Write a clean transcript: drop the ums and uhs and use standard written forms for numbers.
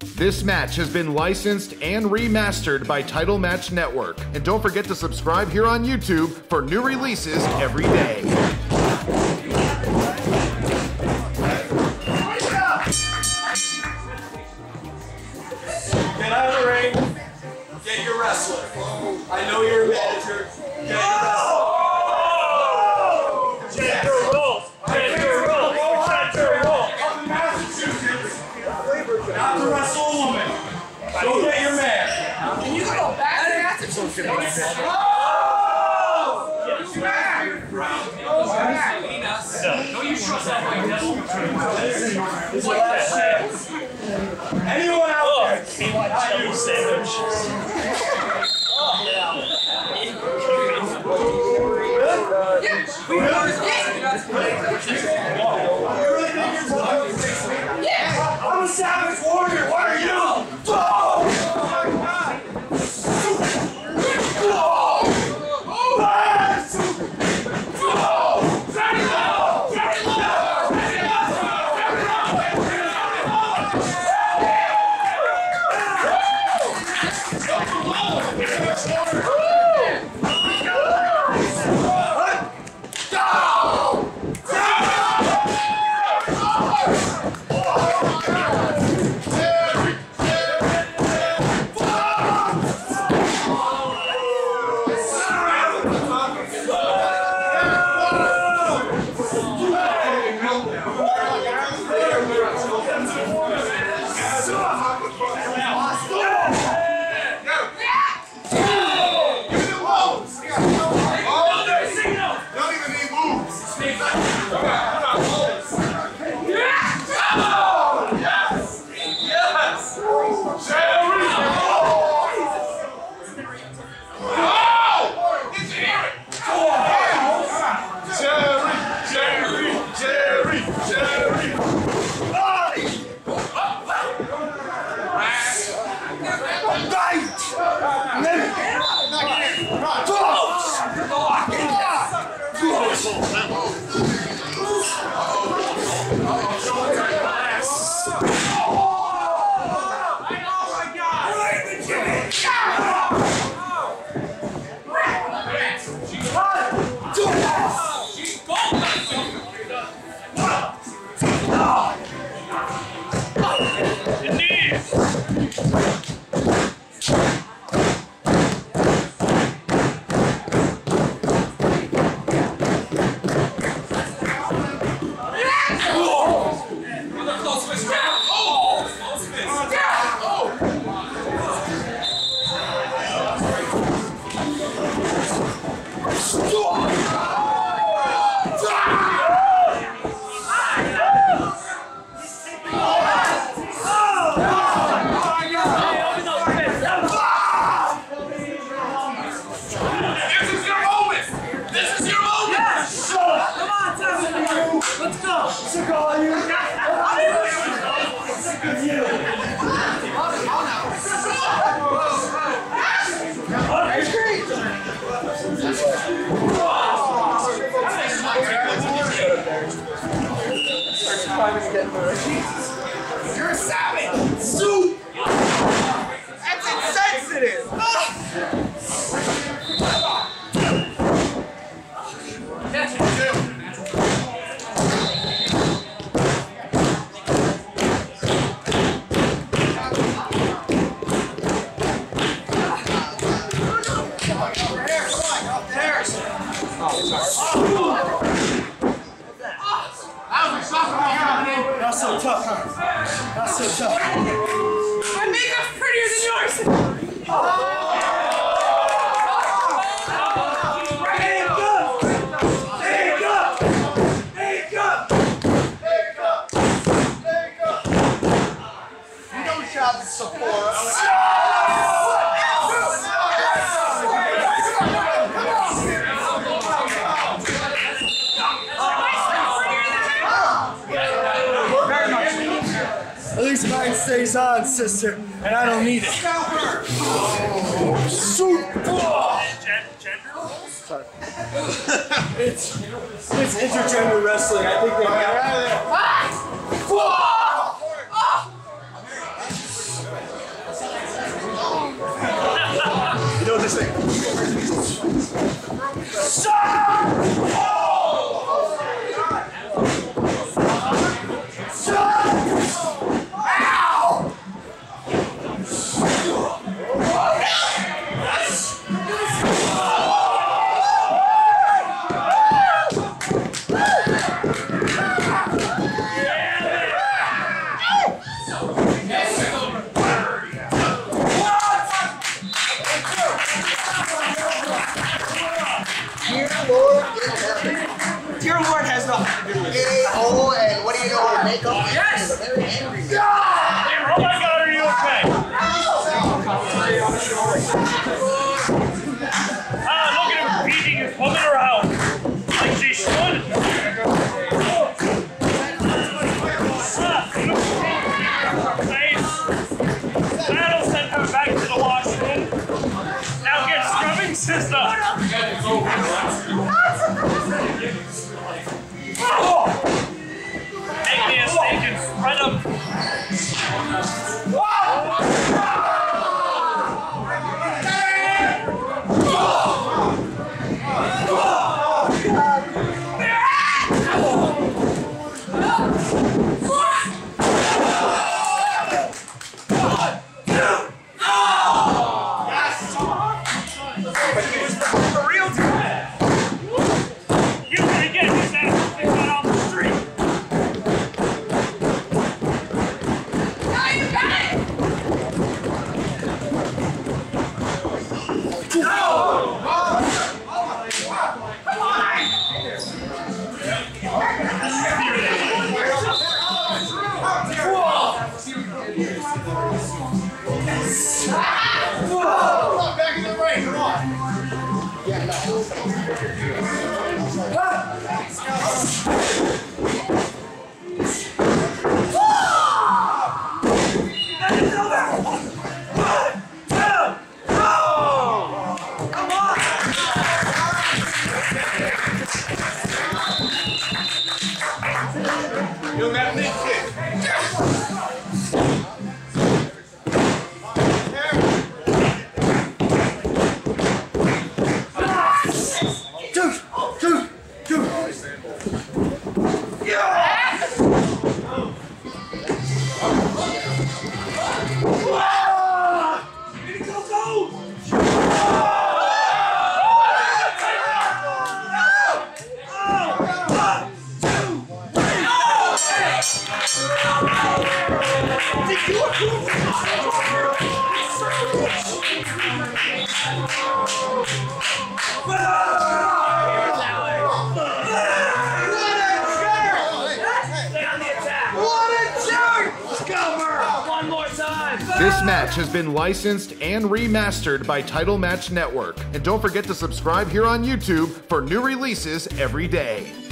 This match has been licensed and remastered by Title Match Network. And don't forget to subscribe here on YouTube for new releases every day. Get out of the ring. Get your wrestler. I know you're a manager. Get your wrestler. Check your rules. Check your rules. Check your rules. I'm in Massachusetts. Not to wrestle a woman. Go get your man. Can you go back to Massachusetts? Oh! Get back. Don't you trust that like that? It's like that. Anyone else? Not you, sandwich. Oh, yeah. Yeah, we know this game. Yeah. I'm a savage warrior. What are you? You're a savage! Soup! That's insensitive! Stays on, sister, and I don't need it. It's intergender wrestling. I think they got it. this thing. Dear Lord has nothing to do with it. Oh, and what do you know how to make up? Yes! Very angry. Hey, oh my God, are you okay? Look at him beating his woman around like she should. Nice. That'll send her back to the washroom. Now get scrubbing system. This match has been licensed and remastered by Title Match Network. And don't forget to subscribe here on YouTube for new releases every day.